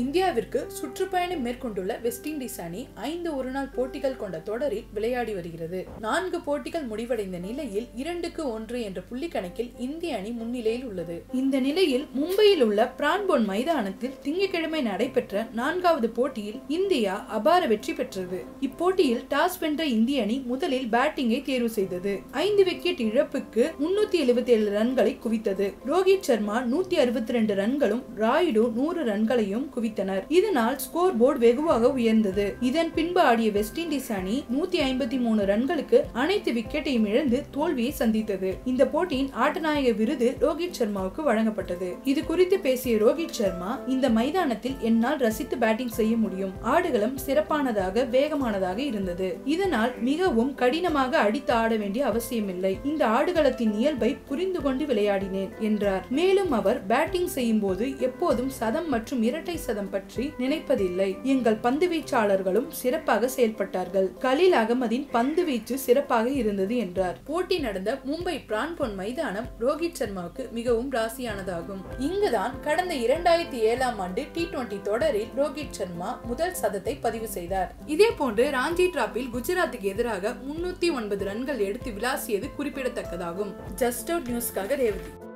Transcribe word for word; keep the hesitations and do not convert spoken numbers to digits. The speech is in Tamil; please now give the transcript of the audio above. இந்தியாவிற்கு சுற்றுப்பயணம் மேற்கொண்டுள்ள வெஸ்ட் இண்டீஸ் அணி ஐந்து ஒருநாள் போட்டிகள் கொண்ட தொடரில் விளையாடி வருகிறது. நான்கு போட்டிகள் முடிவடைந்த நிலையில் இரண்டுக்கு ஒன்று என்ற புள்ளி கணக்கில் இந்திய அணி முன்னிலையில் உள்ளது. இந்த நிலையில் மும்பையில் உள்ள பிரான்போன் மைதானத்தில் திங்கட்கிழமை நடைபெற்ற நான்காவது போட்டியில் இந்தியா அபார வெற்றி பெற்றது. இப்போட்டியில் டாஸ் வென்ற இந்திய அணி முதலில் பேட்டிங்கை தேர்வு செய்தது. ஐந்து விக்கெட் இழப்புக்கு முன்னூத்தி எழுபத்தி ஏழு ரன்களை குவித்தது. ரோகித் சர்மா நூத்தி அறுபத்தி ரெண்டு ரன்களும் ராயுடு நூறு ரன்களையும் குவித்தனர். இதனால் ஸ்கோர் போர்டு வெகுவாக உயர்ந்தது. இதன் பின்பு ஆடிய வெஸ்ட் இண்டீஸ் அணி நூத்தி ஐம்பத்தி மூணு ரன்களுக்கு அனைத்து விக்கெட்டையும் இழந்து தோல்வியை சந்தித்தது. இந்த போட்டியின் ஆட்டநாயக விருது ரோகித் சர்மாவுக்கு வழங்கப்பட்டது. இது குறித்து பேசிய ரோகித் சர்மா, இந்த மைதானத்தில் என்னால் ரசித்து பேட்டிங் செய்ய முடியும். ஆடுகளம் சிறப்பானதாக வேகமானதாக இருந்தது. இதனால் மிகவும் கடினமாக அடித்து ஆட வேண்டிய அவசியமில்லை. இந்த ஆடுகளத்தின் இயல்பை புரிந்து கொண்டு விளையாடினேன் என்றார். மேலும் அவர் பேட்டிங் செய்யும் போது எப்போதும் சதம் மற்றும் இரட்டை சதம் பற்றி நினைப்பதில்லை. எங்கள் பந்து வீச்சாளர்களும் சிறப்பாக செயல்பட்டார்கள். கலீல் அகமதின் பந்து வீச்சு சிறப்பாக இருந்தது என்றார். போட்டி நடந்த மும்பை பிரான்போன் மைதானம் ரோஹித் சர்மாவுக்கு மிகவும் ராசியானதாகும். இங்குதான் கடந்த இரண்டாயிரத்தி ஏழாம் ஆண்டு டி டுவெண்டி தொடரில் ரோஹித் சர்மா முதல் சதத்தை பதிவு செய்தார். இதே போன்று ராஞ்சி டிராப்பில் குஜராத்துக்கு எதிராக முன்னூத்தி ஒன்பது ரன்கள் எடுத்து விளாசியது குறிப்பிடத்தக்கதாகும். ஜஸ்ட் அவுட் நியூஸ்காக ரேவதி.